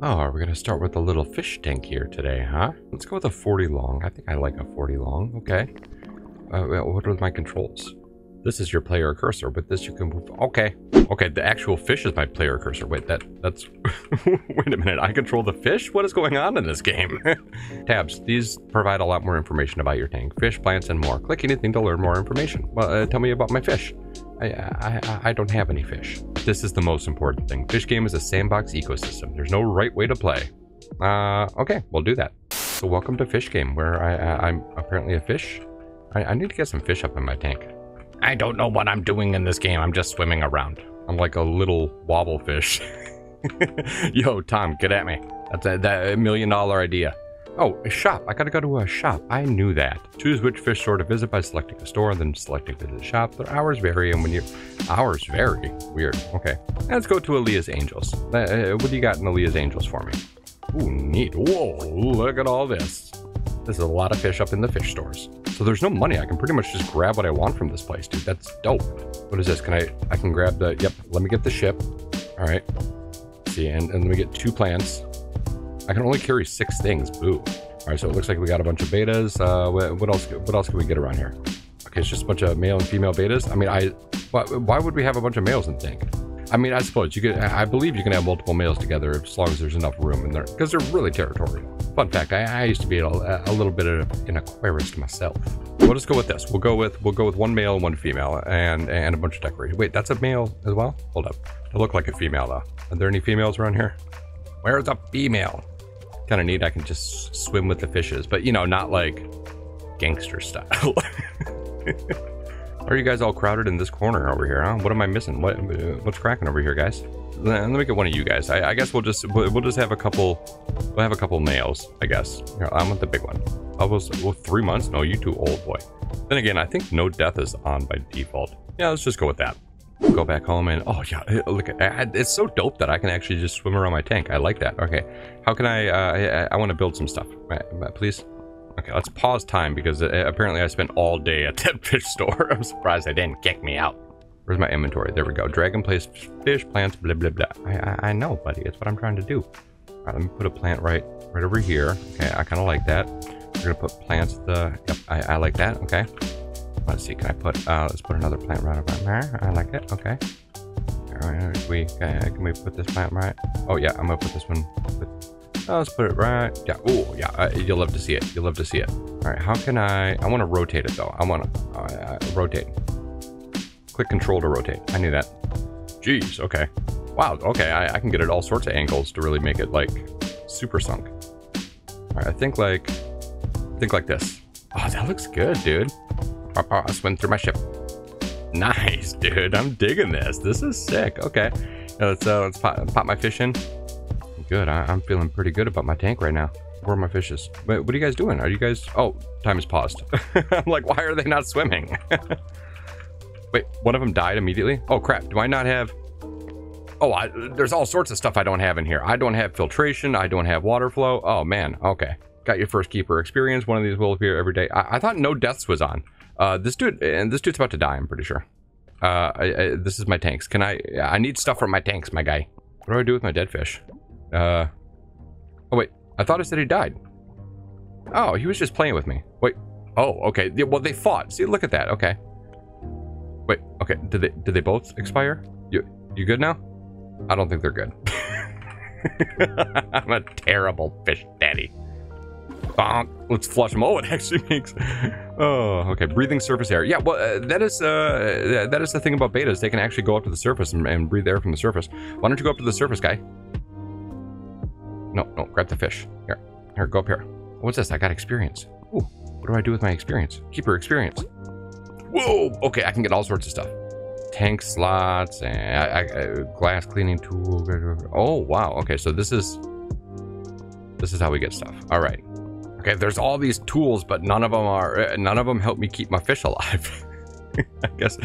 Oh, are we going to start with a little fish tank here today, huh? Let's go with a 40 long. I think I like a 40 long. Okay. What are my controls? This is your player cursor. With this, you can move. Okay. Okay, the actual fish is my player cursor. Wait, that's... Wait a minute. I control the fish? What is going on in this game? Tabs. These provide a lot more information about your tank. Fish, plants, and more. Click anything to learn more information. Well, tell me about my fish. I don't have any fish. This is the most important thing. Fish Game is a sandbox ecosystem. There's no right way to play. Okay, we'll do that. So welcome to Fish Game, where I'm apparently a fish. I need to get some fish up in my tank. I don't know what I'm doing in this game. I'm just swimming around. I'm like a little wobble fish. Yo, Tom, get at me. That's a $1 million idea. Oh, a shop. I gotta go to a shop. I knew that. Choose which fish store to visit by selecting a store and then selecting the shop. Their hours vary, and when you... Hours vary? Weird. Okay. Let's go to Aaliyah's Angels. What do you got in Aaliyah's Angels for me? Ooh, neat. Whoa, look at all this. This is a lot of fish up in the fish stores. So there's no money. I can pretty much just grab what I want from this place, dude. That's dope. What is this? Can I can grab the... Yep. Let me get the ship. All right. See, and let me get 2 plants. I can only carry 6 things. Boo. All right, so it looks like we got a bunch of betas. What else can we get around here? Okay, it's just a bunch of male and female betas. I mean, why would we have a bunch of males in the tank? I mean, I suppose you could. I believe you can have multiple males together as long as there's enough room in there, because they're really territorial. Fun fact: I used to be a little bit of an aquarist myself. We'll just go with this. We'll go with 1 male and 1 female, and a bunch of decorated. Wait, that's a male as well? Hold up. They look like a female though. Are there any females around here? Where's a female? Kind of neat. I can just swim with the fishes, but you know, not like gangster style. Are you guys all crowded in this corner over here? Huh? What am I missing? What's cracking over here, guys? Let me get one of you guys. I guess we'll just have a couple. We'll have a couple males, I guess. Here, I want the big one. Almost 3 months. No, you too old, boy. Then again, I think no death is on by default. Yeah, let's just go with that. Go back home and oh yeah, look at it's so dope that I can actually just swim around my tank. I like that. Okay, how can I want to build some stuff, please. Okay, let's pause time because apparently I spent all day at that fish store. I'm surprised they didn't kick me out. Where's my inventory? There we go. Drag and place fish, plants, blah blah blah. I know, buddy, it's what I'm trying to do. All right, let me put a plant right over here. Okay, I kind of like that. We're gonna put plants at the yep, I like that. Okay, let's see, can I put let's put another plant right about there. I like it. Okay, all right, can we put this plant right? Oh yeah, I'm gonna put this one let's put it right. Yeah, oh yeah, you'll love to see it. All right, how can I want to rotate it though. I want to rotate. Click control to rotate. I knew that. Jeez. Okay, wow. Okay, I can get it all sorts of angles to really make it like super sunk. All right, I think like this. Oh, that looks good, dude. I swim through my ship. Nice, dude. I'm digging this. This is sick. Okay, let's pop my fish in. Good. I'm feeling pretty good about my tank right now. Where are my fishes? Wait, what are you guys doing? Are you guys? Oh, time is paused. I'm like, why are they not swimming? Wait, one of them died immediately. Oh crap! Do I not have? Oh, there's all sorts of stuff I don't have in here. I don't have filtration. I don't have water flow. Oh man. Okay. Got your first keeper experience. One of these will appear every day. I thought no deaths was on. This dude's about to die, I'm pretty sure. This is my tanks. Can I need stuff from my tanks, my guy. What do I do with my dead fish? Oh wait, I thought I said he died. Oh, he was just playing with me. Wait, oh, okay. Yeah, well, they fought. See, look at that, okay. Wait, okay, did they both expire? You good now? I don't think they're good. I'm a terrible fish daddy. Let's flush them. Oh, it actually makes. Oh, okay. Breathing surface air. Yeah, well, that is the thing about betas. They can actually go up to the surface and breathe air from the surface. Why don't you go up to the surface, guy? No, grab the fish. Here, go up here. What's this? I got experience. Ooh, what do I do with my experience? Keeper experience. Whoa. Okay, I can get all sorts of stuff. Tank slots and glass cleaning tool. Oh wow. Okay, so this is how we get stuff. All right. Okay, there's all these tools, but none of them help me keep my fish alive. I guess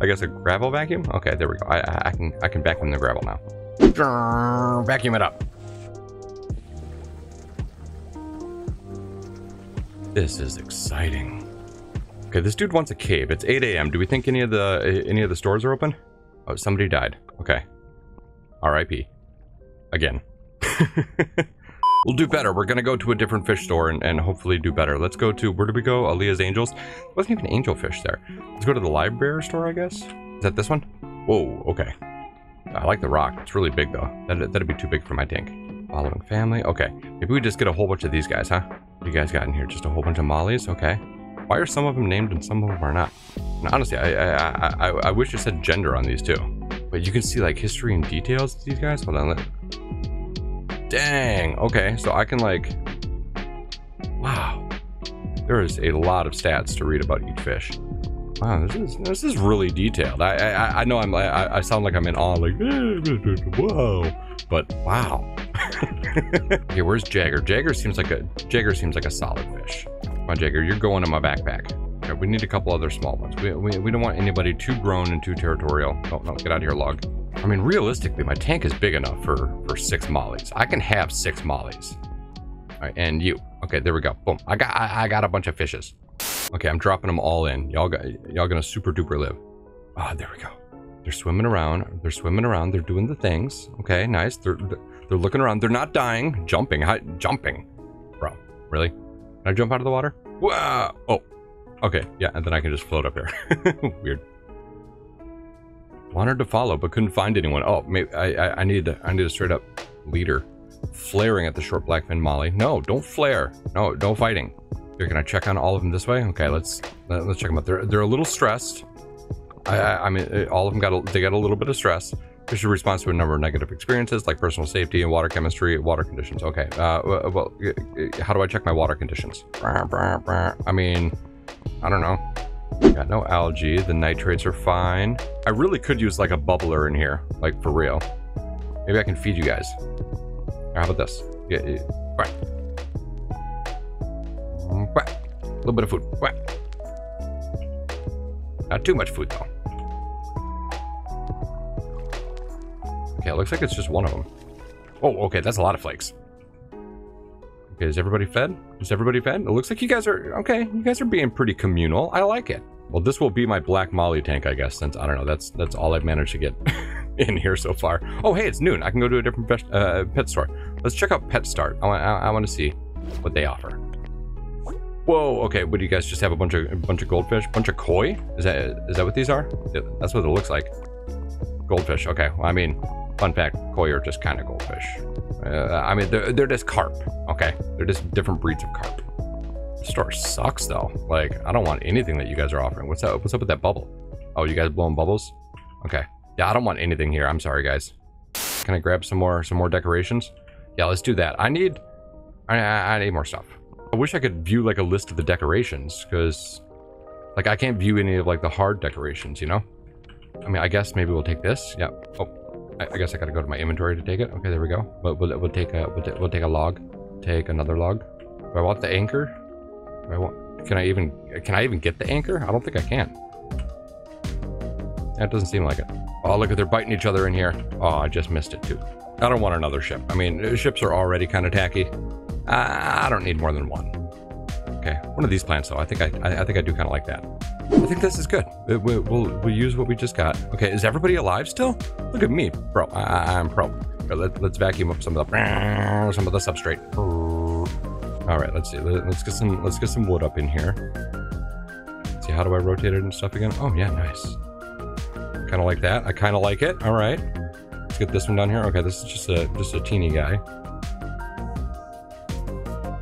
a gravel vacuum. Okay, there we go. I can vacuum the gravel now. Grrr, vacuum it up. This is exciting. Okay, this dude wants a cave. It's 8 a.m. Do we think any of the stores are open? Oh, somebody died. Okay. R.I.P. Again. We'll do better. We're gonna go to a different fish store and hopefully do better. Let's go to, where did we go? Aaliyah's Angels. There wasn't even angel fish there. Let's go to the Livebearer store, I guess. Is that this one? Whoa, okay. I like the rock. It's really big though. That'd be too big for my tank. Following family. Okay, maybe we just get a whole bunch of these guys, huh? What do you guys got in here? Just a whole bunch of mollies. Okay. Why are some of them named and some of them are not? And honestly, I wish it said gender on these too. But you can see like history and details of these guys. Hold on. Dang, okay, so I can like, wow, there is a lot of stats to read about each fish. Wow, this is really detailed. I know I sound like I'm in awe, like, whoa, but wow. Okay, where's Jagger? Jagger seems like a solid fish. Come on, Jagger, you're going in my backpack. Okay, we need a couple other small ones. We don't want anybody too grown and too territorial. Oh, no, get out of here, log. I mean, realistically, my tank is big enough for 6 mollies. I can have 6 mollies. All right, and you. Okay, there we go. Boom. I got a bunch of fishes. Okay, I'm dropping them all in. Y'all gonna super duper live. Ah, oh, there we go. They're swimming around. They're doing the things. Okay, nice. They're looking around. They're not dying. Jumping. Bro, really? Can I jump out of the water? Whoa. Oh. Okay. Yeah, and then I can just float up here. Weird. Wanted to follow, but couldn't find anyone. Oh, maybe I need a straight up leader. Flaring at the short blackfin molly. No, don't flare. No, don't fighting. Here, can I check on all of them this way? Okay, let's check them out. They're a little stressed. I mean, all of them got a little bit of stress. Fish responds to a number of negative experiences like personal safety and water chemistry, water conditions. Okay, well, how do I check my water conditions? I mean, I don't know. Got no algae. The nitrates are fine. I really could use like a bubbler in here, like for real. Maybe I can feed you guys. How about this? Yeah. Quack. Quack. A little bit of food. Quack. Not too much food though. Okay, it looks like it's just one of them. Oh, okay, that's a lot of flakes. Okay, is everybody fed? It looks like you guys are, okay, you guys are being pretty communal. I like it. Well, this will be my black molly tank, I guess, since, I don't know, that's all I've managed to get in here so far. Oh, hey, it's noon. I can go to a different pet store. Let's check out Pet Start. I want to see what they offer. Whoa, okay, what do you guys just have, a bunch of goldfish? Bunch of koi? Is that what these are? Yeah, that's what it looks like. Goldfish, okay, well, I mean, fun fact, koi are just kind of goldfish. I mean, they're just carp, okay? They're just different breeds of carp. The store sucks, though. Like, I don't want anything that you guys are offering. What's up with that bubble? Oh, you guys blowing bubbles? Okay. Yeah, I don't want anything here. I'm sorry, guys. Can I grab some more decorations? Yeah, let's do that. I need more stuff. I wish I could view, like, a list of the decorations, because, like, I can't view any of, like, the hard decorations, you know? I mean, I guess maybe we'll take this. Yeah. Oh. I guess I gotta go to my inventory to take it. Okay, there we go. We'll take a log. Take another log. Do I want the anchor? Can I even get the anchor? I don't think I can. That doesn't seem like it. Oh, look at, they're biting each other in here. Oh, I just missed it too. I don't want another ship. I mean, ships are already kind of tacky. I don't need more than one. Okay, one of these plants though. I think I do kind of like that. I think this is good. We'll use what we just got. Okay, is everybody alive still? Look at me, bro. I'm pro. Right, let's vacuum up some of the substrate. All right, let's see. Let's get some wood up in here. Let's see, how do I rotate it and stuff again? Oh yeah, nice. Kind of like that. I kind of like it. All right, let's get this one down here. Okay, this is just a teeny guy.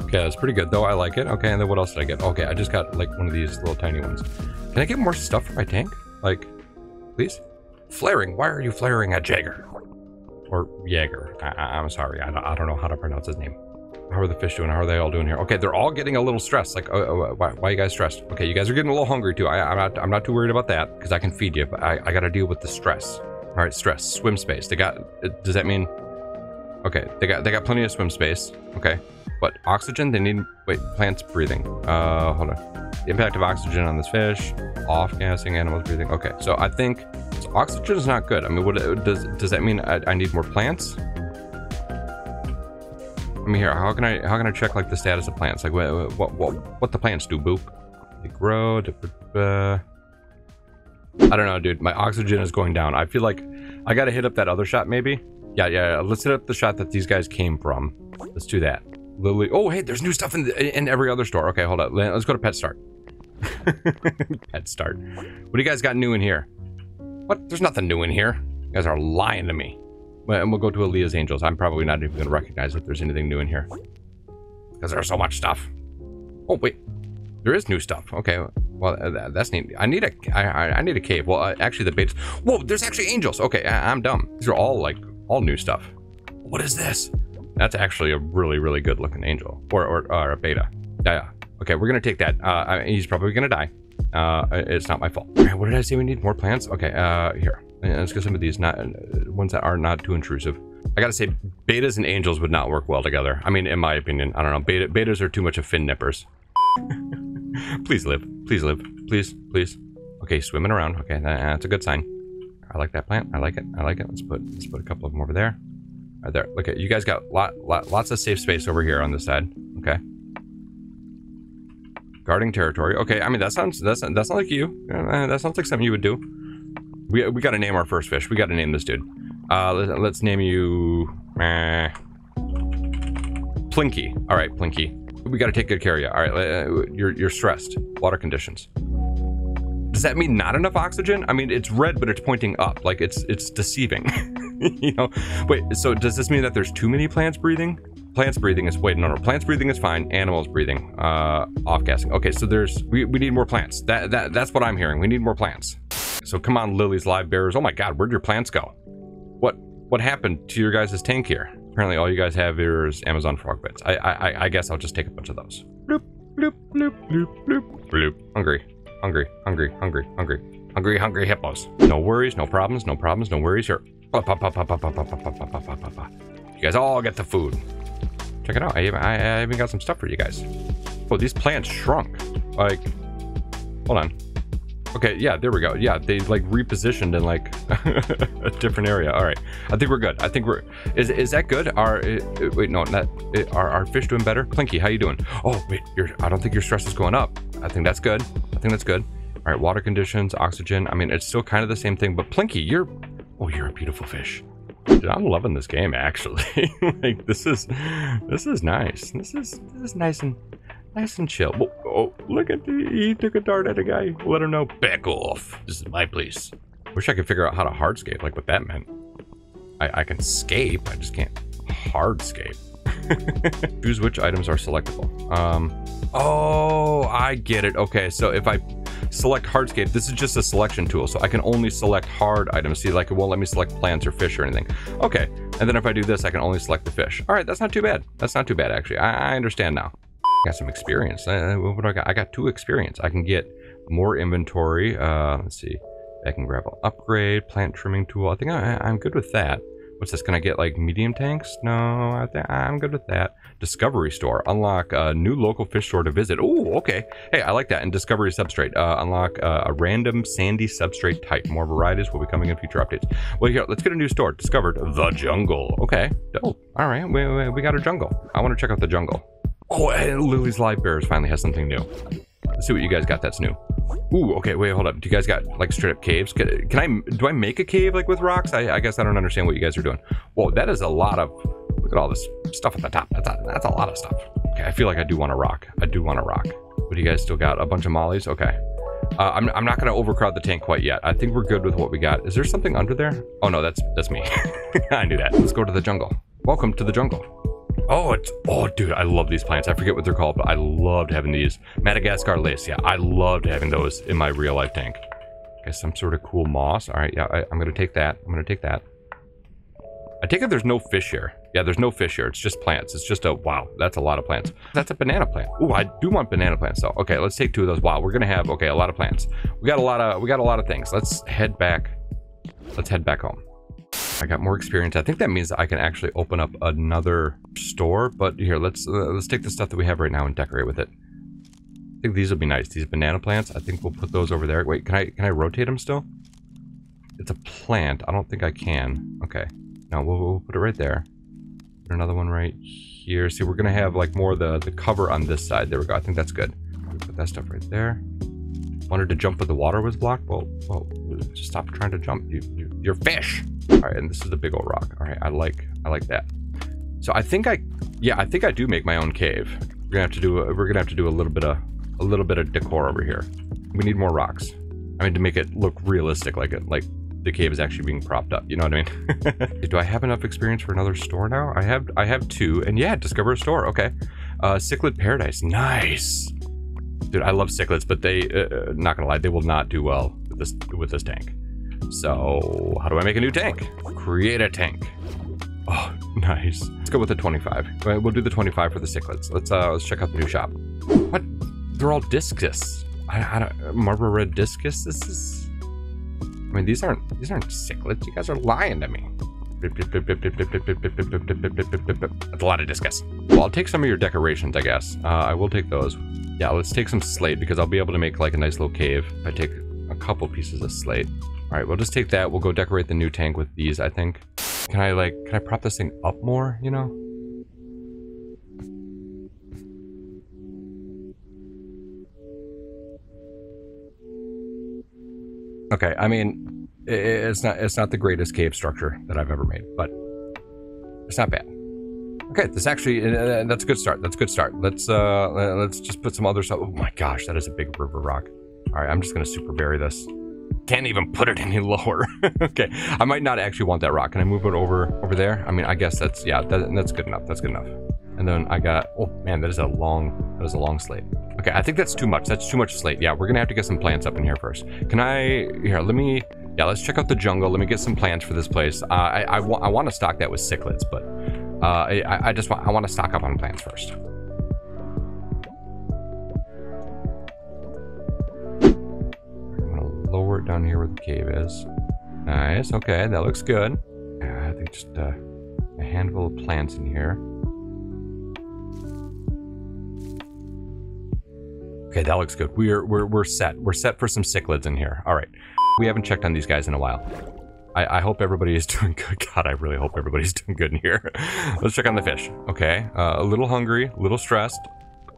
Okay, that's pretty good though. I like it. Okay, and then what else did I get? Okay, I just got like one of these little tiny ones. Can I get more stuff for my tank? Like, please? Flaring. Why are you flaring at Jagger? Or Jagger. I'm sorry. I don't know how to pronounce his name. How are the fish doing? How are they all doing here? Okay, they're all getting a little stressed. Like, why are you guys stressed? Okay, you guys are getting a little hungry too. I'm not too worried about that because I can feed you, but I got to deal with the stress. All right, stress. Swim space. They got, does that mean? Okay, they got plenty of swim space. Okay. What? Oxygen? They need... Wait, plants breathing. Hold on. The impact of oxygen on this fish. Off-gassing animals breathing. Okay, so I think... So oxygen is not good. I mean, what does that mean I need more plants? I mean, here, how can I check, like, the status of plants? Like, what the plants do, boop? They grow... I don't know, dude. My oxygen is going down. I feel like I gotta hit up that other shop, maybe. Yeah. Let's hit up the shot that these guys came from. Let's do that. Lily. Oh, hey, there's new stuff in every other store. Okay, hold on. Let's go to Pet Start. Pet Start. What do you guys got new in here? What? There's nothing new in here. You guys are lying to me. And we'll go to Aaliyah's Angels. I'm probably not even going to recognize if there's anything new in here, because there's so much stuff. Oh, wait. There is new stuff. Okay. Well, that's neat. I need a cave. Well, actually, the bait. Whoa, there's actually angels. Okay, I'm dumb. These are all new stuff. What is this? That's actually a really, really good looking angel. Or a beta. Yeah. Okay, we're going to take that. He's probably going to die. It's not my fault. All right, what did I say? We need more plants? Okay, here. Let's get some of these ones that are not too intrusive. I gotta say, betas and angels would not work well together. I mean, in my opinion, I don't know. Betas are too much of fin nippers. Please live. Please live. Please, please. Okay, swimming around. Okay, that's a good sign. I like that plant. I like it. I like it. Let's put a couple of them over there. Right there. Okay, you guys got lots of safe space over here on this side. Okay. Guarding territory. Okay, I mean, that's not like you. That sounds like something you would do. We gotta name our first fish. We gotta name this dude. Let's name you... Plinky. All right, Plinky. We gotta take good care of you. All right, you're stressed. Water conditions. Does that mean not enough oxygen? I mean, it's red, but it's pointing up. Like, it's deceiving. You know? Wait, so does this mean that there's too many plants breathing? Plants breathing is... Wait, no. Plants breathing is fine. Animals breathing. Off-gassing. Okay, so there's... We need more plants. That's what I'm hearing. We need more plants. So come on, Lily's Livebearers. Oh my God, where'd your plants go? What happened to your guys' tank here? Apparently all you guys have here is Amazon frog bits. I guess I'll just take a bunch of those. Bloop, bloop, bloop, bloop, bloop, bloop. Hungry, hungry, hungry, hungry, hungry, hungry, hungry hippos. No worries, no problems, no problems, no worries here. You guys all get the food. Check it out, I even got some stuff for you guys. Oh, these plants shrunk. Like, hold on. Okay, yeah, there we go. Yeah, they like repositioned in like a different area. All right, I think we're good. I think we're... Is that good? Are our fish doing better? Plinky, how you doing? Oh, wait, I don't think your stress is going up. I think that's good. I think that's good. All right, water conditions, oxygen. I mean, it's still kind of the same thing, but Plinky, you're a beautiful fish. Dude, I'm loving this game, actually. Like, this is nice. This is nice and chill. Oh, look at he took a dart at a guy. Let him know, back off. This is my place. Wish I could figure out how to hardscape, like what that meant. I can scape, I just can't hardscape. Choose which items are selectable. Oh, I get it. Okay, so if I select hardscape, this is just a selection tool, so I can only select hard items. See, like, it won't let me select plants or fish or anything. Okay, and then if I do this, I can only select the fish. All right, that's not too bad. That's not too bad, actually. I understand now. Got some experience. What do I got? I got 2 experience. I can get more inventory. Let's see. I can grab an upgrade, plant trimming tool. I think I'm good with that. What's this? Can I get like medium tanks? No, I'm good with that. Discovery store. Unlock a new local fish store to visit. Oh, okay. Hey, I like that. And discovery substrate. Unlock a random sandy substrate type. More varieties will be coming in future updates. Well, here, let's get a new store. Discovered the jungle. Okay. Oh, all right. We got a jungle. I want to check out the jungle. Oh, and Lily's Livebearers finally has something new. Let's see what you guys got that's new. Ooh, okay, wait, hold up. Do you guys got, like, straight-up caves? Do I make a cave, like, with rocks? I guess I don't understand what you guys are doing. Whoa, that is a lot of... Look at all this stuff at the top. That's a lot of stuff. Okay, I feel like I do want a rock. I do want a rock. What do you guys still got? A bunch of mollies? Okay. I'm not going to overcrowd the tank quite yet. I think we're good with what we got. Is there something under there? Oh, no, that's me. I knew that. Let's go to the jungle. Welcome to the jungle. Oh, dude, I love these plants. I forget what they're called, but I loved having these. Madagascar lace, yeah, I loved having those in my real life tank. Okay, some sort of cool moss. All right, yeah, I'm gonna take that. I'm gonna take that. I take it there's no fish here. Yeah, there's no fish here. It's just plants. It's just a, wow, that's a lot of plants. That's a banana plant. Ooh, I do want banana plants though. Okay, let's take 2 of those. Wow, we're gonna have, okay, a lot of plants. We got a lot of things. Let's head back. Let's head back home. I got more experience. I think that means that I can actually open up another store. But here, let's take the stuff that we have right now and decorate with it. I think these will be nice. These banana plants. I think we'll put those over there. Wait, can I rotate them still? It's a plant. I don't think I can. Okay. Now we'll put it right there. Put another one right here. See, we're gonna have like more of the cover on this side. There we go. I think that's good. Put that stuff right there. Wanted to jump, but the water was blocked. Well, just stop trying to jump. You're fish. All right, and this is the big old rock. All right, I like that. So I think I do make my own cave. We're gonna have to do a little bit of decor over here. We need more rocks. I mean, to make it look realistic, like the cave is actually being propped up. You know what I mean? Do I have enough experience for another store now? I have two, and yeah, discover a store. Okay, Cichlid Paradise, nice. Dude, I love cichlids, but they, not gonna lie, they will not do well with this tank. So how do I make a new tank? Create a tank. Oh, nice. Let's go with the 25. We'll do the 25 for the cichlids. Let's check out the new shop. What? They're all discus. I don't, marble red discus. This is. I mean, these aren't cichlids. You guys are lying to me. That's a lot of discus. Well, I'll take some of your decorations, I guess. I will take those. Yeah, let's take some slate because I'll be able to make like a nice little cave if I take a couple pieces of slate. All right, we'll just take that. We'll go decorate the new tank with these, I think. Can I prop this thing up more, you know? Okay, I mean, it's not the greatest cave structure that I've ever made, but it's not bad. Okay, this actually, that's a good start. That's a good start. Let's just put some other stuff. Oh my gosh, that is a big river rock. All right, I'm just gonna super bury this. Can't even put it any lower. Okay, I might not actually want that rock. Can I move it over there? I mean, I guess that's, yeah, that's good enough. That's good enough. And then I got, oh man, that is a long slate. Okay, I think that's too much. That's too much slate. Yeah, we're gonna have to get some plants up in here first. Let's check out the jungle. Let me get some plants for this place. I want to stock that with cichlids, but I want to stock up on plants first. Lower it down here where the cave is. Nice. Okay, that looks good. I think just a handful of plants in here. Okay, that looks good. We're set. We're set for some cichlids in here. All right. We haven't checked on these guys in a while. I hope everybody is doing good. God, I really hope everybody's doing good in here. Let's check on the fish. Okay, a little hungry, a little stressed.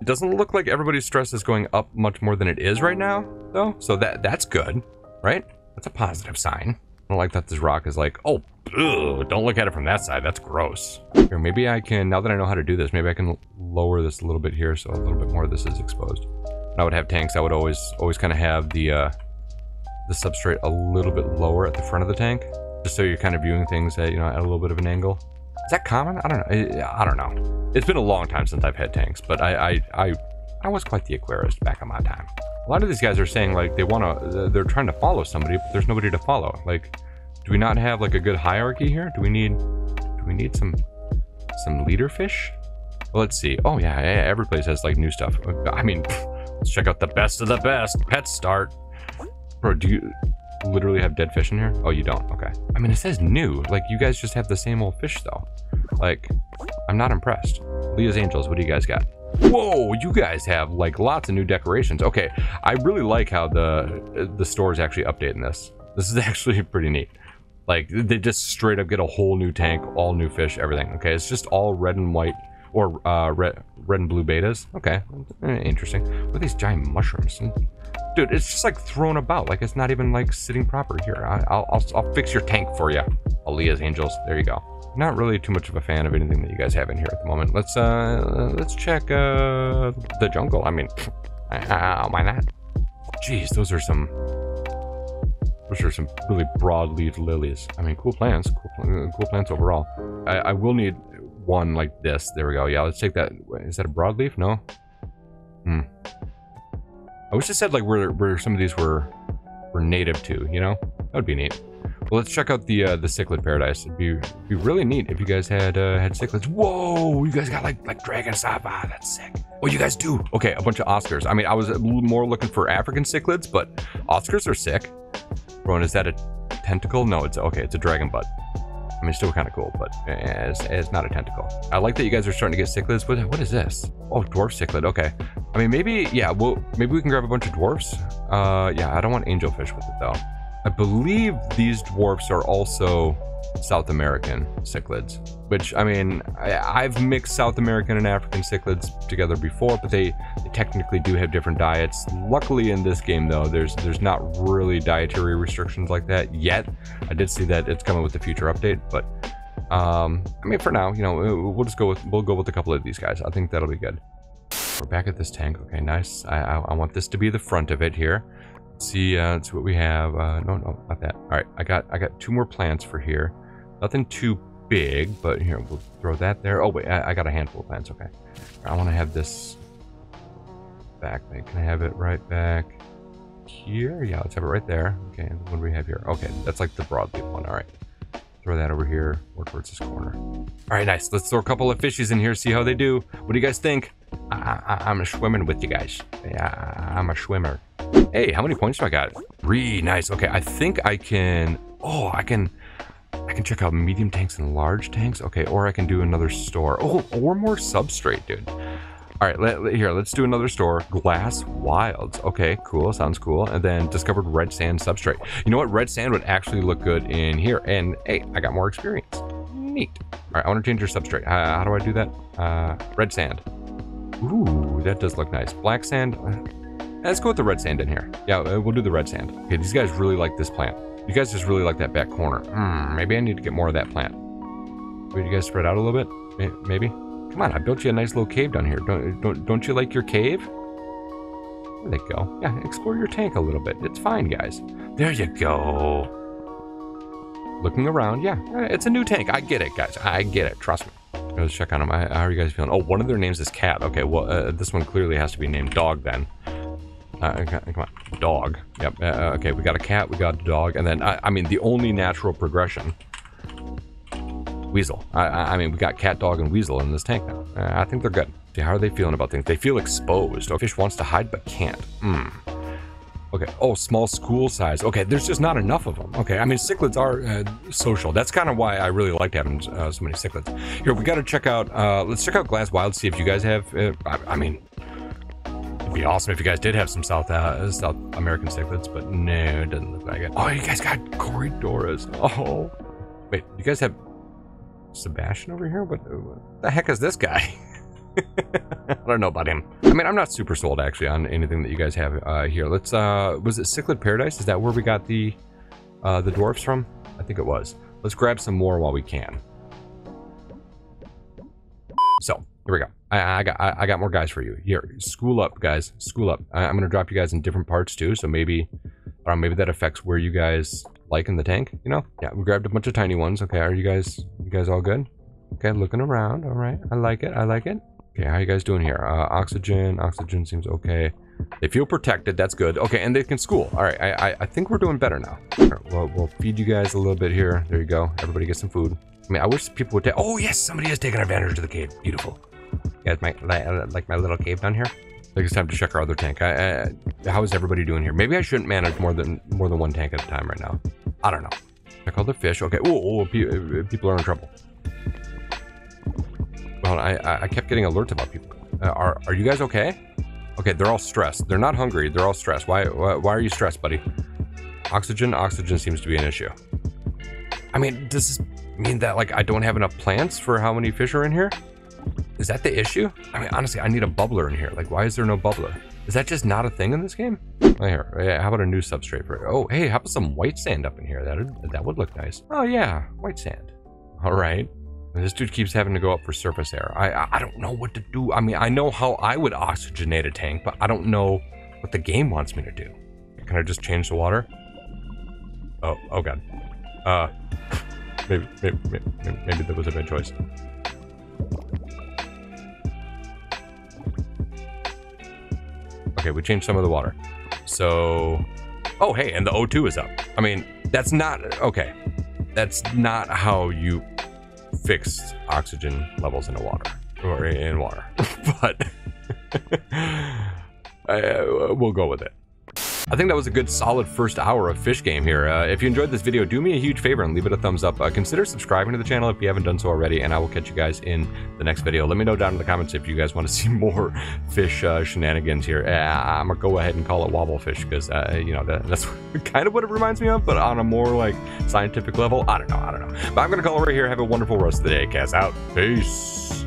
It doesn't look like everybody's stress is going up much more than it is right now, though. So that's good, right? That's a positive sign. I don't like that this rock is like, oh, ugh, don't look at it from that side. That's gross. Here, maybe I can, now that I know how to do this, maybe I can lower this a little bit here so a little bit more of this is exposed. When I would have tanks, I would always kind of have the substrate a little bit lower at the front of the tank, just so you're kind of viewing things at, you know, at a little bit of an angle. Is that common? I don't know. It's been a long time since I've had tanks, but I was quite the aquarist back in my time. A lot of these guys are saying like they're trying to follow somebody, but there's nobody to follow. Like, do we not have like a good hierarchy here? Do we need some leader fish? Well, let's see. Oh yeah, every place has like new stuff. I mean, let's check out the best of the best. Pet Start. Bro, do you literally have dead fish in here? Oh, you don't. Okay. I mean, it says new. Like, you guys just have the same old fish, though. Like, I'm not impressed. Aaliyah's Angels, what do you guys got? Whoa, you guys have, like, lots of new decorations. Okay, I really like how the store is actually updating this. This is actually pretty neat. Like, they just straight up get a whole new tank, all new fish, everything. Okay, it's just all red and white, or red and blue betas. Okay, interesting. What are these giant mushrooms? Dude, it's just like thrown about. Like, it's not even like sitting proper here. I'll fix your tank for you. Aaliyah's Angels. There you go. Not really too much of a fan of anything that you guys have in here at the moment. Let's check the jungle. I mean, why not? Jeez, those are some really broad leaved lilies. I mean, cool plants overall. I will need one like this. There we go. Yeah, let's take that. Is that a broadleaf? No. Hmm. I wish it said like where some of these were native to, you know? That would be neat. Well, let's check out the Cichlid Paradise. It'd be really neat if you guys had cichlids. Whoa, you guys got like dragon stop. Ah, that's sick. Oh, you guys do. Okay, a bunch of Oscars. I mean, I was more looking for African cichlids, but Oscars are sick. Bro, and is that a tentacle? No, it's okay. It's a dragon butt. I mean, it's still kind of cool, but it's not a tentacle. I like that you guys are starting to get cichlids. What is this? Oh, dwarf cichlid. Okay. I mean, maybe we can grab a bunch of dwarfs. Yeah, I don't want angelfish with it, though. I believe these dwarfs are also South American cichlids, which, I mean, I've mixed South American and African cichlids together before, but they technically do have different diets. Luckily in this game though, there's not really dietary restrictions like that yet. I did see that it's coming with the future update, but I mean, for now, you know, we'll go with a couple of these guys. I think that'll be good. We're back at this tank. Okay, nice. I want this to be the front of it here. See, that's what we have. No, not that. All right, I got two more plants for here. Nothing too big, but here, we'll throw that there. Oh wait, I got a handful of plants. Okay, I want to have this back. Can I have it right back here? Yeah, let's have it right there. Okay, and what do we have here? Okay, that's like the broadleaf one. All right, throw that over here, or towards this corner. All right, nice. Let's throw a couple of fishies in here, see how they do. What do you guys think? I'm swimming with you guys. Yeah, I'm a swimmer. Hey, how many points do I got? 3, nice. Okay, I think I can, I can check out medium tanks and large tanks. Okay, or I can do another store. Oh, or more substrate, dude. All right, let's do another store. Glass Wilds. Okay, cool, sounds cool. And then discovered red sand substrate. You know what, red sand would actually look good in here. And hey, I got more experience. Neat. All right, I wanna change your substrate. How do I do that? Red sand. Ooh, that does look nice. Black sand. Let's go with the red sand in here. Yeah, we'll do the red sand. Okay, these guys really like this plant. You guys just really like that back corner. Maybe I need to get more of that plant. Would you guys spread out a little bit? Maybe. Come on, I built you a nice little cave down here. Don't you like your cave? There they go. Yeah, explore your tank a little bit. It's fine, guys. There you go. Looking around. Yeah, it's a new tank. I get it, guys. I get it. Trust me. Let's check on them. How are you guys feeling? Oh, one of their names is Cat. Okay, well, this one clearly has to be named Dog then. Come on, Dog. Yep. Okay, we got a cat, we got a dog, and then I mean the only natural progression, Weasel. I mean we got Cat, Dog, and Weasel in this tank now. I think they're good. See, how are they feeling about things? They feel exposed. Oh, fish wants to hide but can't. Okay. Oh, small school size. Okay, there's just not enough of them. Okay, I mean cichlids are social. That's kind of why I really liked having so many cichlids. Here, we got to check out. Let's check out Glass Wild. See if you guys have. I mean. It'd be awesome if you guys did have some South American cichlids, but no, it doesn't look like it. Oh, you guys got Corydoras. Oh, wait, you guys have Sebastian over here? What the heck is this guy? I don't know about him. I mean, I'm not super sold actually on anything that you guys have here. Let's was it Cichlid Paradise? Is that where we got the dwarfs from? I think it was. Let's grab some more while we can. So here we go. I got more guys for you. Here, school up, guys. School up. I'm gonna drop you guys in different parts too, so maybe that affects where you guys like in the tank. You know? Yeah, we grabbed a bunch of tiny ones. Okay, are you guys all good? Okay, looking around. All right, I like it. I like it. Okay, how are you guys doing here? Oxygen seems okay. They feel protected. That's good. Okay, and they can school. All right, I think we're doing better now. All right, well, we'll feed you guys a little bit here. There you go. Everybody get some food. I mean, I wish people would take. Oh yes, somebody has taken advantage of the cave. Beautiful. You guys like my little cave down here? I think it's time to check our other tank. How is everybody doing here? Maybe I shouldn't manage more than one tank at a time right now. I don't know. Check all the fish. Okay. Oh, people are in trouble. Well, I kept getting alerts about people. Are you guys okay? Okay, they're all stressed. They're not hungry. They're all stressed. Why are you stressed, buddy? Oxygen seems to be an issue. I mean, does this mean that like I don't have enough plants for how many fish are in here? Is that the issue? I mean, honestly, I need a bubbler in here. Like, why is there no bubbler? Is that just not a thing in this game? Oh, here, yeah, how about a new substrate for it? Oh, hey, how about some white sand up in here? That would look nice. Oh yeah, white sand. All right. This dude keeps having to go up for surface air. I don't know what to do. I mean, I know how I would oxygenate a tank, but I don't know what the game wants me to do. Can I just change the water? Oh God. Maybe that was a bad choice. Okay, we changed some of the water. So, oh, hey, and the O2 is up. I mean, that's not, okay. That's not how you fix oxygen levels in the water, or in water, but we'll go with it. I think that was a good solid first hour of Fish Game here. If you enjoyed this video, do me a huge favor and leave it a thumbs up. Consider subscribing to the channel if you haven't done so already, and I will catch you guys in the next video. Let me know down in the comments if you guys want to see more fish shenanigans here. I'm gonna go ahead and call it wobblefish because you know, that's kind of what it reminds me of, but on a more like scientific level. I don't know, but I'm gonna call it right here. Have a wonderful rest of the day. Cats out. Peace.